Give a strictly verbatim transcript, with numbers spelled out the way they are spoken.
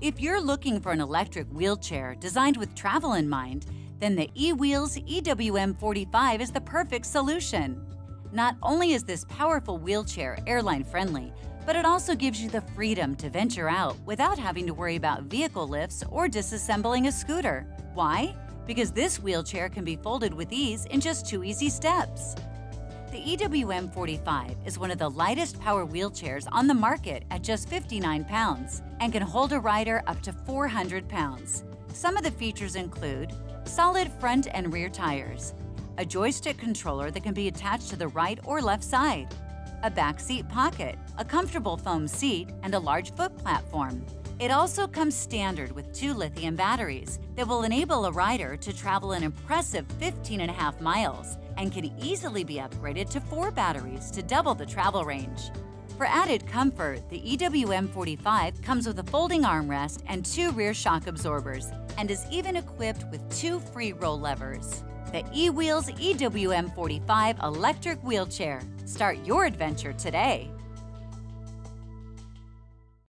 If you're looking for an electric wheelchair designed with travel in mind, then the E-Wheels E W M forty-five is the perfect solution. Not only is this powerful wheelchair airline-friendly, but it also gives you the freedom to venture out without having to worry about vehicle lifts or disassembling a scooter. Why? Because this wheelchair can be folded with ease in just two easy steps. The E W M forty-five is one of the lightest power wheelchairs on the market at just fifty-nine pounds and can hold a rider up to four hundred pounds. Some of the features include solid front and rear tires, a joystick controller that can be attached to the right or left side, a backseat pocket, a comfortable foam seat, and a large foot platform. It also comes standard with two lithium batteries that will enable a rider to travel an impressive fifteen and a half miles and can easily be upgraded to four batteries to double the travel range. For added comfort, the E W M forty-five comes with a folding armrest and two rear shock absorbers and is even equipped with two free roll levers. The E-Wheels E W M forty-five electric wheelchair. Start your adventure today.